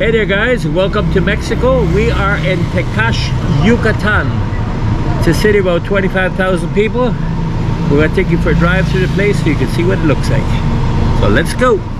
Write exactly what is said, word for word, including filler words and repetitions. Hey there guys, welcome to Mexico. We are in Tekax, Yucatan. It's a city about twenty-five thousand people. We're going to take you for a drive through the place so you can see what it looks like. So let's go.